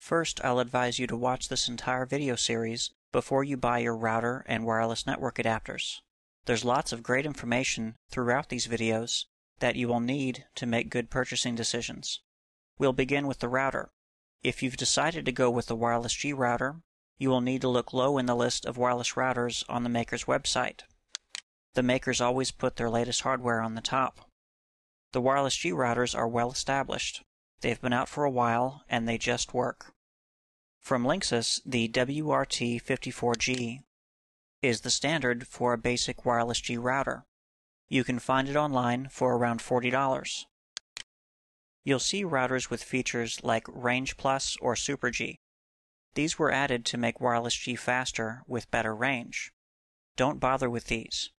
First, I'll advise you to watch this entire video series before you buy your router and wireless network adapters. There's lots of great information throughout these videos that you will need to make good purchasing decisions. We'll begin with the router. If you've decided to go with the Wireless G router, you will need to look low in the list of wireless routers on the maker's website. The makers always put their latest hardware on the top. The Wireless G routers are well established. They've been out for a while, and they just work. From Linksys, the WRT54G is the standard for a basic Wireless G router. You can find it online for around $40. You'll see routers with features like Range Plus or Super G. These were added to make Wireless G faster with better range. Don't bother with these.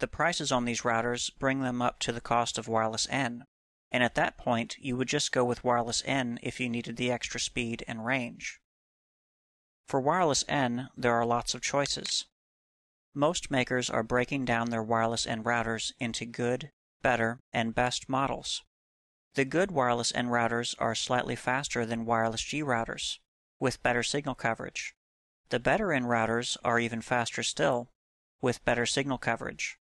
The prices on these routers bring them up to the cost of Wireless N, and at that point you would just go with Wireless N if you needed the extra speed and range. For Wireless N, there are lots of choices. Most makers are breaking down their Wireless N routers into good, better, and best models. The good Wireless N routers are slightly faster than Wireless G routers, with better signal coverage. The better N routers are even faster still, with better signal coverage.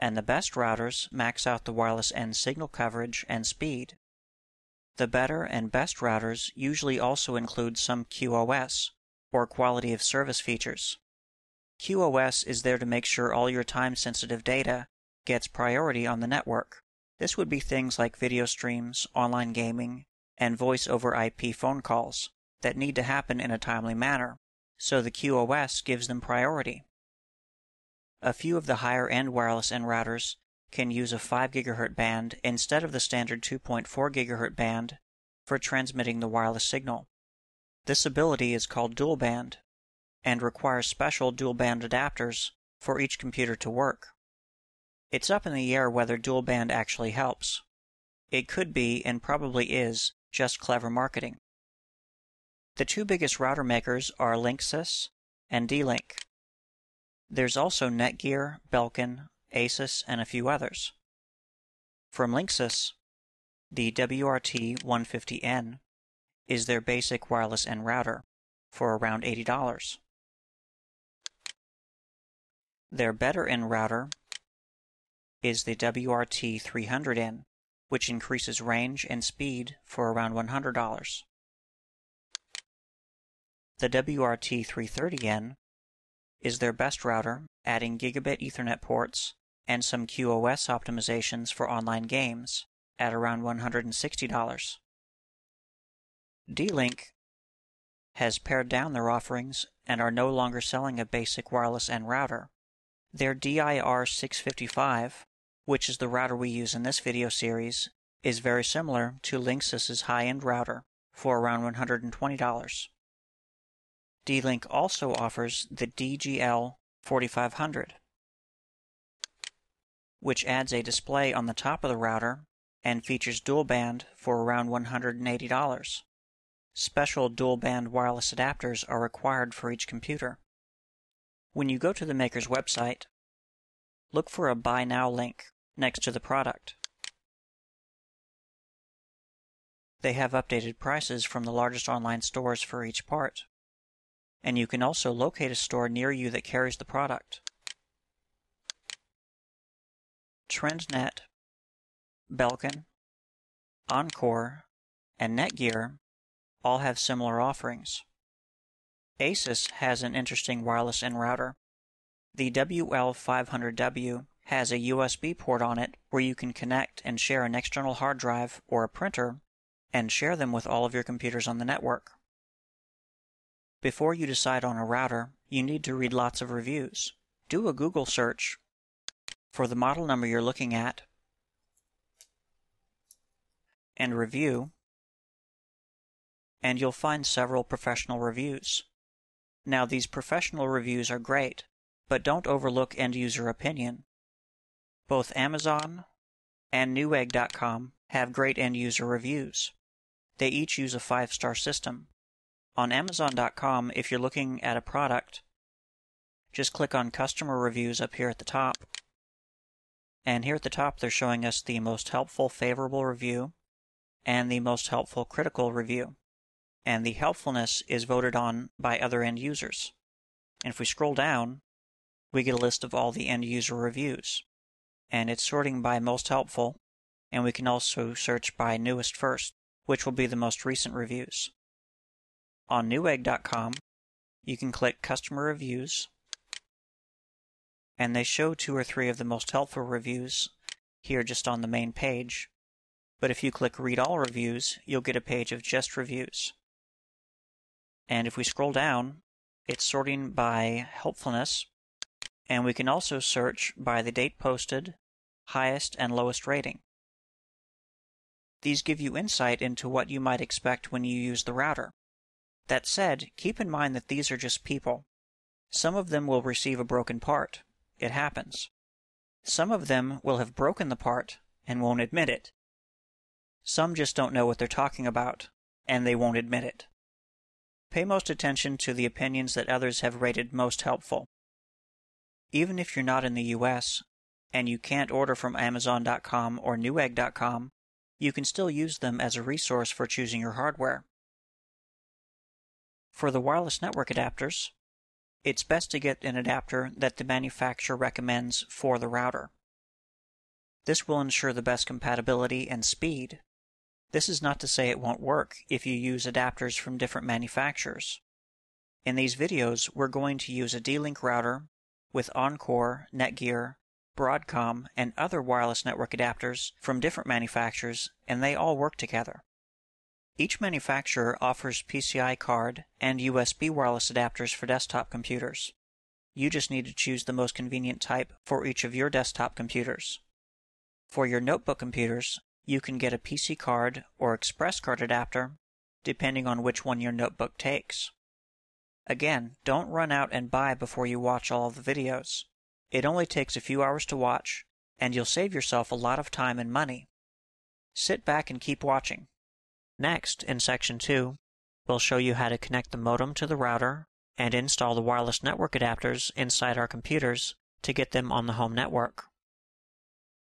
And the best routers max out the Wireless N signal coverage and speed. The better and best routers usually also include some QoS, or quality of service features. QoS is there to make sure all your time-sensitive data gets priority on the network. This would be things like video streams, online gaming, and voice over IP phone calls that need to happen in a timely manner, so the QoS gives them priority. A few of the higher-end Wireless N routers can use a 5 GHz band instead of the standard 2.4 GHz band for transmitting the wireless signal. This ability is called dual band and requires special dual band adapters for each computer to work. It's up in the air whether dual band actually helps. It could be, and probably is, just clever marketing. The two biggest router makers are Linksys and D-Link. There's also Netgear, Belkin, Asus, and a few others. From Linksys, the WRT150N is their basic Wireless N router for around $80. Their better N router is the WRT300N, which increases range and speed for around $100. The WRT330N is their best router, adding gigabit Ethernet ports and some QoS optimizations for online games at around $160. D-Link has pared down their offerings and are no longer selling a basic Wireless N router. Their DIR-655, which is the router we use in this video series, is very similar to Linksys' high-end router for around $120. D-Link also offers the DGL-4500, which adds a display on the top of the router and features dual band for around $180. Special dual band wireless adapters are required for each computer. When you go to the maker's website, look for a Buy Now link next to the product. They have updated prices from the largest online stores for each part, and you can also locate a store near you that carries the product. TrendNet, Belkin, Encore, and Netgear all have similar offerings. Asus has an interesting Wireless N router. The WL500W has a USB port on it where you can connect and share an external hard drive or a printer and share them with all of your computers on the network. Before you decide on a router, you need to read lots of reviews. Do a Google search for the model number you're looking at and review, and you'll find several professional reviews. Now, these professional reviews are great, but don't overlook end-user opinion. Both Amazon and Newegg.com have great end-user reviews. They each use a 5-star system. On Amazon.com, if you're looking at a product, just click on Customer Reviews up here at the top. And here at the top, they're showing us the most helpful favorable review and the most helpful critical review. and the helpfulness is voted on by other end users. And if we scroll down, we get a list of all the end user reviews, and it's sorting by most helpful, and we can also search by newest first, which will be the most recent reviews. On newegg.com, you can click Customer Reviews, and they show 2 or 3 of the most helpful reviews here just on the main page. But if you click Read All Reviews, you'll get a page of just reviews. And if we scroll down, it's sorting by helpfulness, and we can also search by the date posted, highest and lowest rating. These give you insight into what you might expect when you use the router. That said, keep in mind that these are just people. Some of them will receive a broken part. It happens. Some of them will have broken the part and won't admit it. Some just don't know what they're talking about, and they won't admit it. Pay most attention to the opinions that others have rated most helpful. Even if you're not in the US, and you can't order from Amazon.com or Newegg.com, you can still use them as a resource for choosing your hardware. For the wireless network adapters, it's best to get an adapter that the manufacturer recommends for the router. This will ensure the best compatibility and speed. This is not to say it won't work if you use adapters from different manufacturers. In these videos, we're going to use a D-Link router with Encore, Netgear, Broadcom, and other wireless network adapters from different manufacturers, and they all work together. Each manufacturer offers PCI card and USB wireless adapters for desktop computers. You just need to choose the most convenient type for each of your desktop computers. For your notebook computers, you can get a PC card or Express card adapter, depending on which one your notebook takes. Again, don't run out and buy before you watch all of the videos. It only takes a few hours to watch, and you'll save yourself a lot of time and money. Sit back and keep watching. Next, in Section 2, we'll show you how to connect the modem to the router and install the wireless network adapters inside our computers to get them on the home network.